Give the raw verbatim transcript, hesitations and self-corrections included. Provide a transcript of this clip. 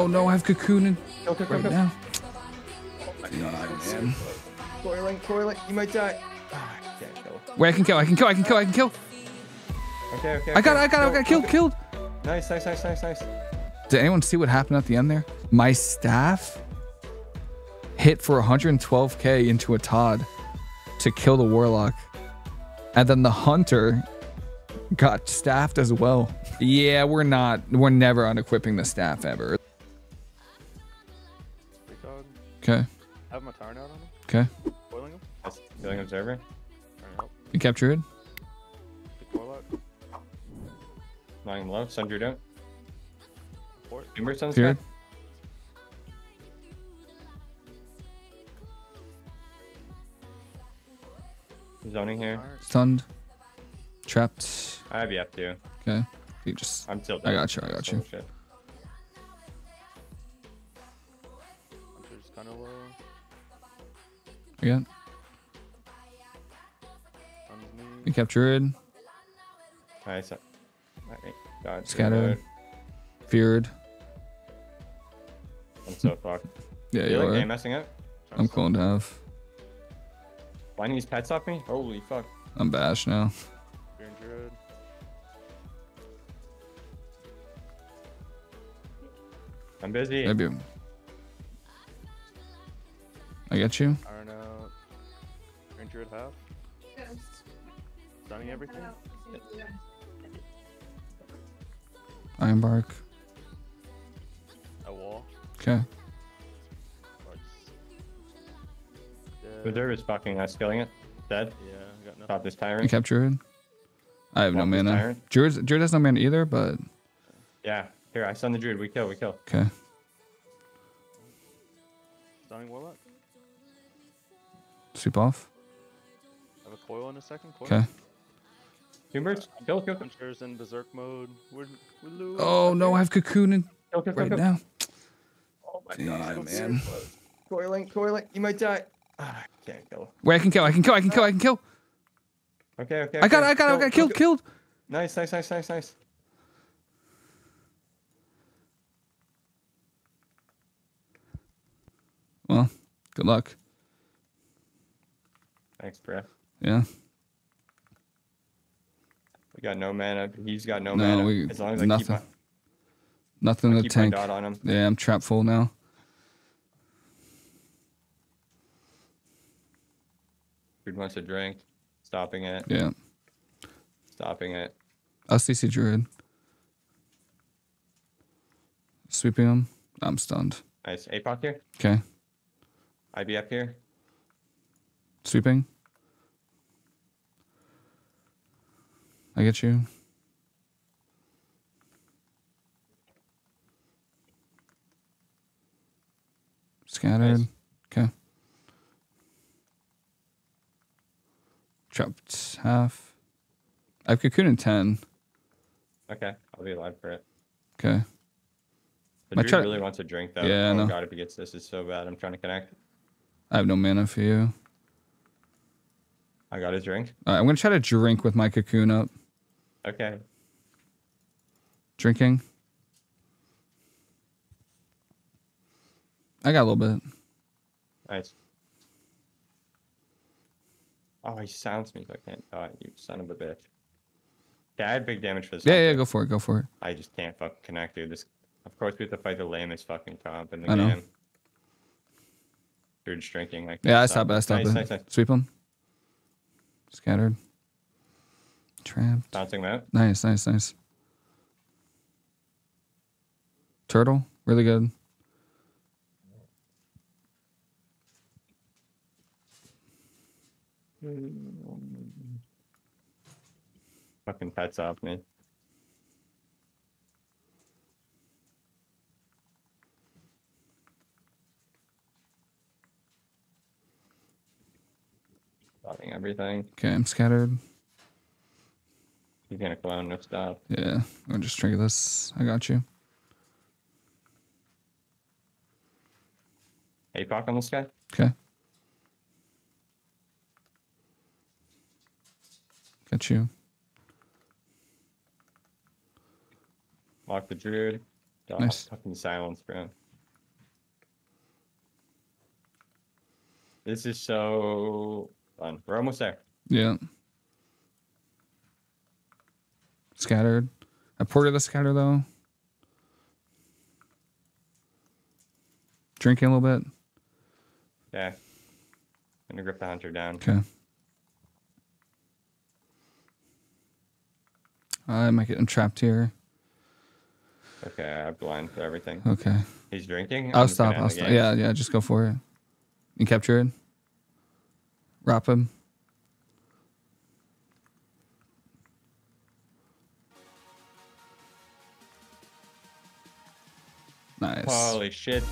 Oh no, I've cocooned go, go, go, right go. now. Oh my god, man. Toiling, toiling, you might die. Ah, I can't kill. Wait, I can kill, I can kill, I can kill, I can kill. Okay, okay. I got okay. it, I got it, I got killed, killed. Nice, nice, nice, nice, nice. Did anyone see what happened at the end there? My staff hit for one hundred twelve K into a Todd to kill the warlock. And then the hunter got staffed as well. Yeah, we're not, we're never unequipping the staff ever. Okay. I have my tower down on him. Okay. Boiling him. Boiling observer. You capture it? Lying low. Sundry down. Timber sun's down. Zoning here. Stunned. Trapped. I have you up too. Okay. You just. I'm tilted. I got you. I got you. Shit. Kind of low. Again. You captured. Nice. God, scattered. Feared. I'm so fucked. Yeah, you are. Like, messing up? I'm cloned half. Finding these pets off me? Holy fuck. I'm bashed now. I'm busy. Maybe. I get you. I don't know. You're injured half? Yes. Stunning everything? Yeah. Iron bark. A wall. Okay. The derv is fucking us, killing it. Dead. Yeah, I got nothing. Stop this tyrant. You kept Druid? I have Stop no mana. Druid, Druid has no mana either, but... Yeah. Here, I stun the Druid. We kill, we kill. Okay. Stunning warlock. Sweep off. I have a coil in a second. Coil. Okay. Humors, kill, kill, kill. Hunters in berserk mode. We're, we're loose. Oh no, I have cocooning kill, kill, right kill, kill. now. Oh my god, god man. Coiling, coiling, you might die. Ah, I can't kill. Wait, I can kill, I can kill, I can kill, I can kill. Okay, okay. I got, okay. I got, kill, I got killed, killed. Nice, nice, nice, nice, nice. Well, good luck. Thanks, bruh. Yeah. Got no mana. He's got no, no mana. We, as long as I nothing, keep my, nothing in the tank. Dot on him. Yeah, I'm trap full now. Dude wants a drink. Stopping it. Yeah. Stopping it. I'll C C Druid. Sweeping him. I'm stunned. Nice. Apoc here. Okay. I B up here. Sweeping. I get you. Scattered. Nice. Okay. Trapped half. I have cocoon in ten. Okay, I'll be alive for it. Okay. The dude really wants a drink though. Yeah, oh no. God, if he gets this, it's so bad. I'm trying to connect. I have no mana for you. I got a drink. All right, I'm gonna try to drink with my cocoon up. Okay. Drinking. I got a little bit. Nice. Oh, he sounds me. So I can't. Oh, you son of a bitch. Yeah, I had big damage for this. Yeah, hunter. yeah, go for it. Go for it. I just can't fucking connect, dude. This, of course, we have to fight the lamest fucking comp in the I game. Know. Dude's drinking. Like yeah, I stopped it. I stopped nice, it. Nice, nice. Sweep him. Scattered. Trapped. Bouncing that. Nice, nice, nice. Turtle, really good. Fucking pets off me. Stopping everything. Okay, I'm scattered. You're gonna clown, no stop. Yeah, I'll just trigger this. I got you. Apoc on this guy? Okay. Got you. Lock the Druid. God, nice. Fucking silence, bro. This is so fun. We're almost there. Yeah. Scattered. I ported the scatter, though. Drinking a little bit. Yeah. I'm going to grip the hunter down. Okay. I might get entrapped here. Okay, I have blind for everything. Okay. He's drinking? I'll stop. I'll stop. Yeah, yeah, just go for it. You capture it. Wrap him. Nice. Holy shit.